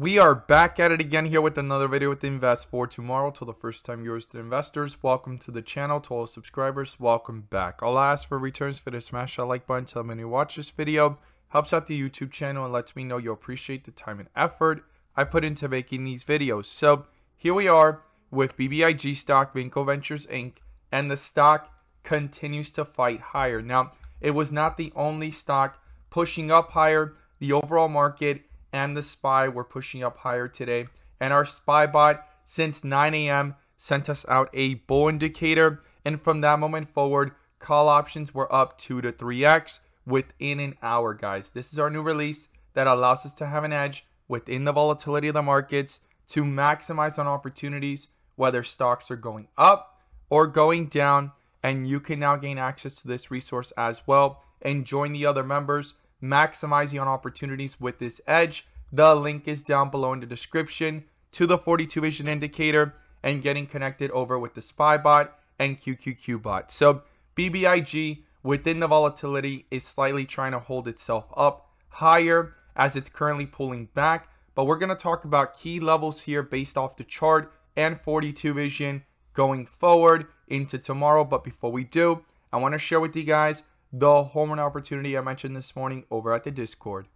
We are back at it again here with another video with Invest for Tomorrow. To the first time viewers, to investors, welcome to the channel. To all subscribers, welcome back. I'll ask for returns for the smash that like button. Tell me you watch this video. Helps out the YouTube channel and lets me know you appreciate the time and effort I put into making these videos. So here we are with BBIG stock, Vinco Ventures Inc. And the stock continues to fight higher. Now, it was not the only stock pushing up higher. The overall market and the SPY were pushing up higher today, and our SPY bot since 9 a.m. sent us out a bull indicator, and from that moment forward, call options were up 2 to 3x within an hour, guys. This is our new release that allows us to have an edge within the volatility of the markets to maximize on opportunities, whether stocks are going up or going down, and you can now gain access to this resource as well and join the other members maximizing on opportunities with this edge. The link is down below in the description to the 42 vision indicator and getting connected over with the SPY bot and QQQ bot. So BBIG within the volatility is slightly trying to hold itself up higher as it's currently pulling back, but we're going to talk about key levels here based off the chart and 42 vision going forward into tomorrow. But before we do, I want to share with you guys the home run opportunity I mentioned this morning over at the Discord.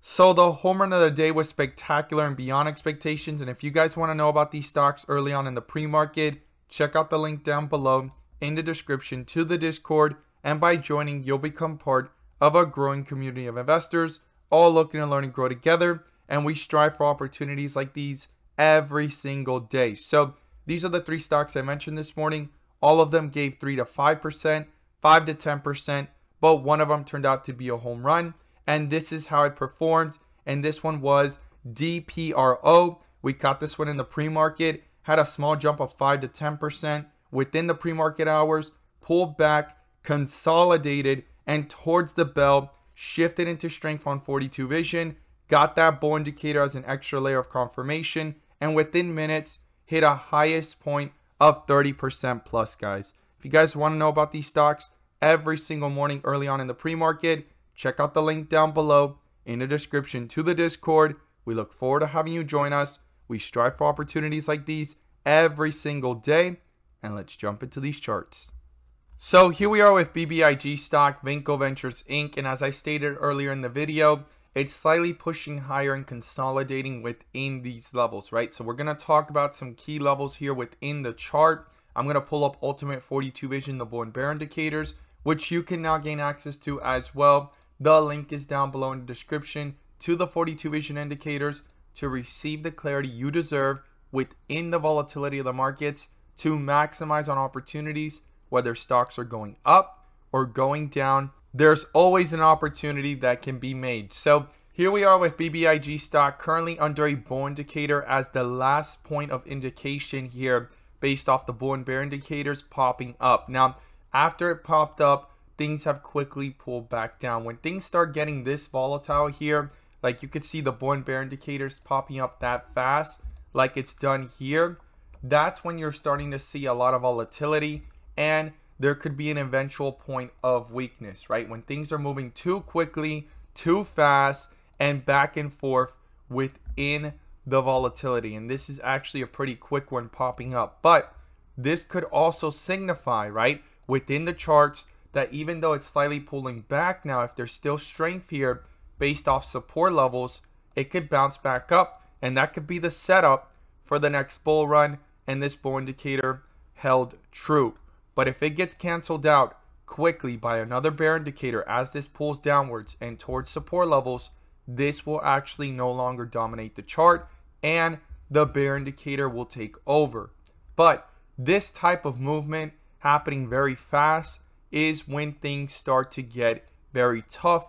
So the home run of the day was spectacular and beyond expectations, and if you guys want to know about these stocks early on in the pre-market, check out the link down below in the description to the Discord, and by joining you'll become part of a growing community of investors all looking to learn and grow together, and we strive for opportunities like these every single day. So these are the three stocks I mentioned this morning. All of them gave 3 to 5%, 5 to 10%, but one of them turned out to be a home run, and this is how it performed. And this one was DPRO. We caught this one in the pre-market, had a small jump of 5 to 10% within the pre-market hours, pulled back, consolidated, and towards the bell, shifted into strength on 42 vision, got that bull indicator as an extra layer of confirmation, and within minutes, hit a highest point of 30% plus, guys. If you guys want to know about these stocks every single morning early on in the pre-market, check out the link down below in the description to the Discord. We look forward to having you join us. We strive for opportunities like these every single day, and let's jump into these charts. So here we are with BBIG stock, Vinco Ventures Inc. And as I stated earlier in the video, it's slightly pushing higher and consolidating within these levels, right? So we're going to talk about some key levels here within the chart. I'm going to pull up Ultimate 42 Vision, the bull and bear indicators, which you can now gain access to as well. The link is down below in the description to the 42 vision indicators to receive the clarity you deserve within the volatility of the markets to maximize on opportunities, whether stocks are going up or going down. There's always an opportunity that can be made. So here we are with BBIG stock currently under a bull indicator as the last point of indication here based off the bull and bear indicators popping up. Now, after it popped up, things have quickly pulled back down. When things start getting this volatile here, like you could see the bull and bear indicators popping up that fast, like it's done here, that's when you're starting to see a lot of volatility, and there could be an eventual point of weakness, right? When things are moving too quickly, too fast, and back and forth within the volatility. And this is actually a pretty quick one popping up, but this could also signify, right, within the charts that even though it's slightly pulling back now, if there's still strength here based off support levels, it could bounce back up, and that could be the setup for the next bull run, and this bull indicator held true. But if it gets canceled out quickly by another bear indicator as this pulls downwards and towards support levels, this will actually no longer dominate the chart and the bear indicator will take over. But this type of movement happening very fast is when things start to get very tough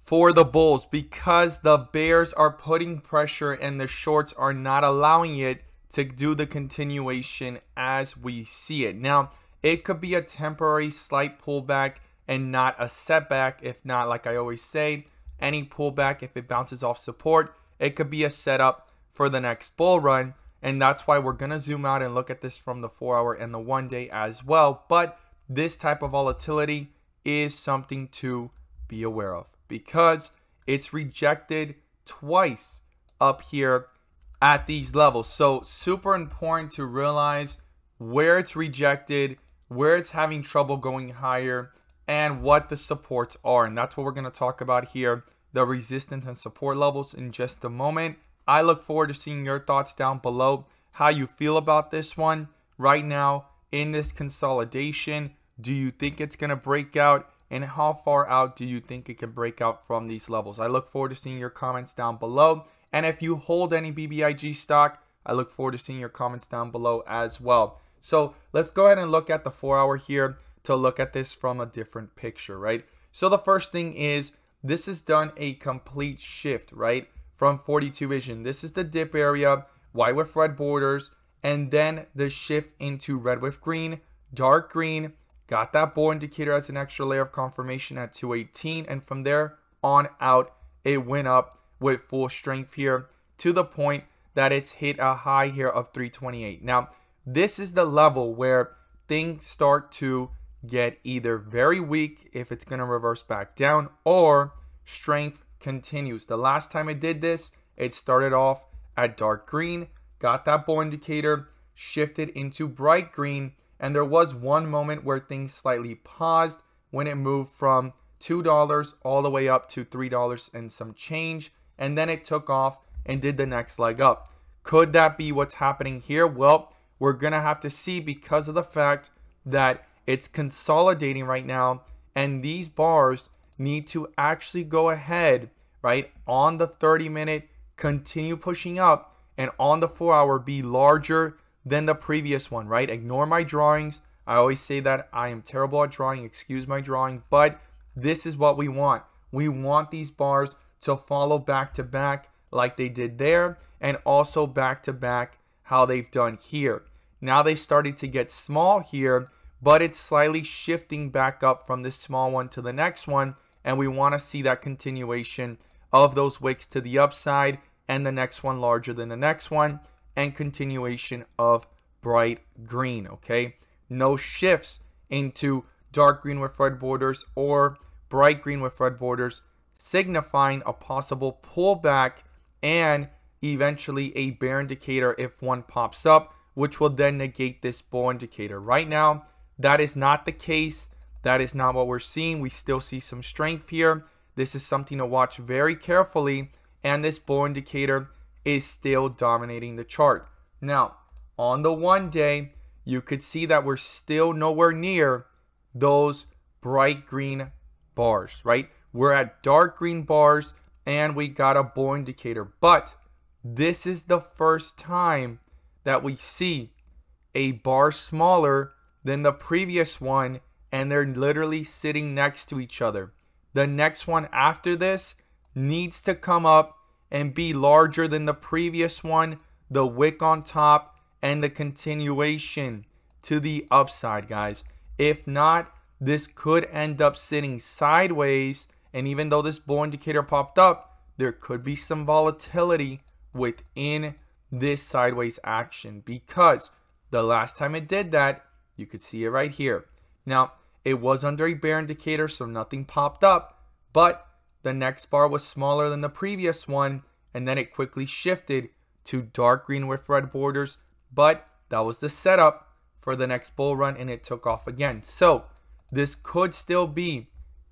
for the bulls, because the bears are putting pressure and the shorts are not allowing it to do the continuation as we see it. Now, it could be a temporary slight pullback and not a setback. If not, like I always say, any pullback, if it bounces off support, it could be a setup for the next bull run. And that's why we're going to zoom out and look at this from the 4-hour and the 1-day as well. But this type of volatility is something to be aware of because it's rejected twice up here at these levels. So super important to realize where it's rejected, where it's having trouble going higher, and what the supports are. And that's what we're going to talk about here, the resistance and support levels, in just a moment. I look forward to seeing your thoughts down below, how you feel about this one right now in this consolidation. Do you think it's going to break out, and how far out do you think it can break out from these levels? I look forward to seeing your comments down below. And if you hold any BBIG stock, I look forward to seeing your comments down below as well. So let's go ahead and look at the 4-hour here to look at this from a different picture, right? So the first thing is, this has done a complete shift, right, from 42 vision. This is the dip area, white with red borders, and then the shift into red with green, dark green, got that bull indicator as an extra layer of confirmation at 218, and from there on out, it went up with full strength here to the point that it's hit a high here of 328. Now, this is the level where things start to get either very weak if it's going to reverse back down, or strength continues. The last time it did this, it started off at dark green, got that bull indicator, shifted into bright green, and there was one moment where things slightly paused when it moved from $2 all the way up to $3 and some change, and then it took off and did the next leg up. Could that be what's happening here? Well, we're gonna have to see, because of the fact that it's consolidating right now, and these bars need to actually go ahead, right, on the 30-minute, continue pushing up, and on the 4-hour be larger than the previous one, right? Ignore my drawings. I always say that I am terrible at drawing, excuse my drawing, but this is what we want. We want these bars to follow back to back like they did there, and also back to back how they've done here. Now they started to get small here, but it's slightly shifting back up from this small one to the next one, and we want to see that continuation of those wicks to the upside, and the next one larger than the next one, and continuation of bright green, okay? No shifts into dark green with red borders or bright green with red borders, signifying a possible pullback and eventually a bear indicator if one pops up, which will then negate this bull indicator. Right now, that is not the case. That is not what we're seeing. We still see some strength here. This is something to watch very carefully, and this bull indicator is still dominating the chart. Now, on the 1 day, you could see that we're still nowhere near those bright green bars, right? We're at dark green bars, and we got a bull indicator, but this is the first time that we see a bar smaller than the previous one, and they're literally sitting next to each other. The next one after this needs to come up and be larger than the previous one, the wick on top, and the continuation to the upside, guys. If not, this could end up sitting sideways, and even though this bull indicator popped up, there could be some volatility within this sideways action, because the last time it did that, you could see it right here. Now, it was under a bear indicator, so nothing popped up, but the next bar was smaller than the previous one, and then it quickly shifted to dark green with red borders, but that was the setup for the next bull run, and it took off again. So this could still be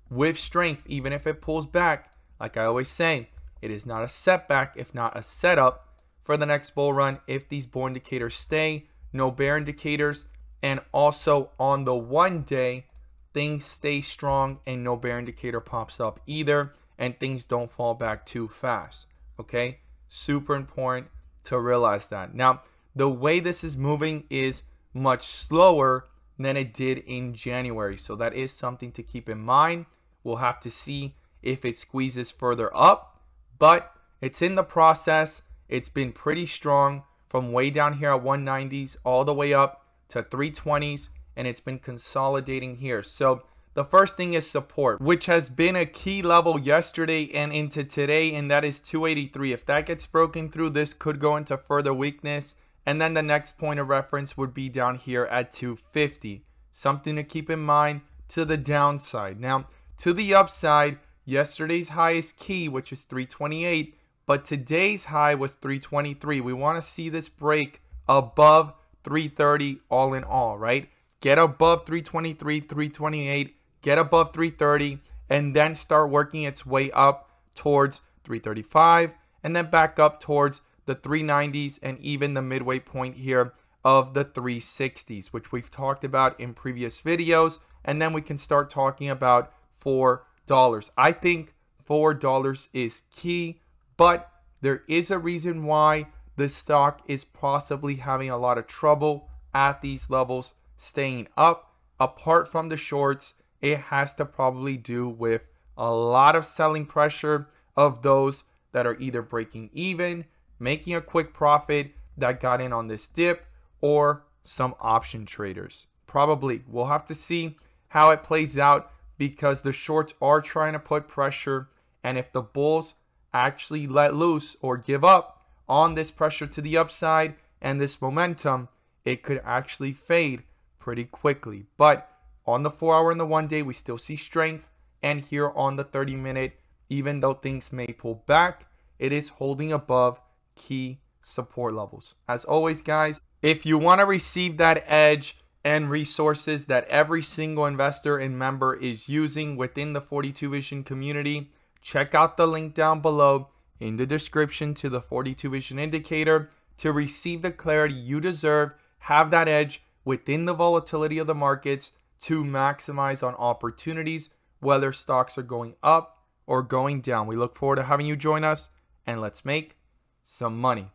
with strength, even if it pulls back. Like I always say, it is not a setback, if not a setup for the next bull run, if these bull indicators stay, no bear indicators, and also on the 1 day, things stay strong and no bear indicator pops up either, and things don't fall back too fast, okay? Super important to realize that. Now, the way this is moving is much slower than it did in January, so that is something to keep in mind. We'll have to see if it squeezes further up, but it's in the process. It's been pretty strong from way down here at 190s all the way up to 320s, and it's been consolidating here. So the first thing is support, which has been a key level yesterday and into today, and that is 283. If that gets broken through, this could go into further weakness, and then the next point of reference would be down here at 250. Something to keep in mind to the downside. Now, to the upside, yesterday's highest key, which is 328, but today's high was 323. We want to see this break above 330 all in all, right? Get above 323, 328, get above 330, and then start working its way up towards 335 and then back up towards the 390s and even the midway point here of the 360s, which we've talked about in previous videos. And then we can start talking about $4. I think $4 is key, but there is a reason why the stock is possibly having a lot of trouble at these levels staying up. Apart from the shorts, it has to probably do with a lot of selling pressure of those that are either breaking even, making a quick profit that got in on this dip, or some option traders. Probably. We'll have to see how it plays out, because the shorts are trying to put pressure, and if the bulls actually let loose or give up on this pressure to the upside and this momentum, it could actually fade pretty quickly. But on the 4-hour and the 1-day, we still see strength, and here on the 30-minute, even though things may pull back, it is holding above key support levels. As always, guys, if you want to receive that edge and resources that every single investor and member is using within the 42 Vision community, check out the link down below in the description to the 42 Vision indicator to receive the clarity you deserve, have that edge within the volatility of the markets to maximize on opportunities, whether stocks are going up or going down. We look forward to having you join us, and let's make some money.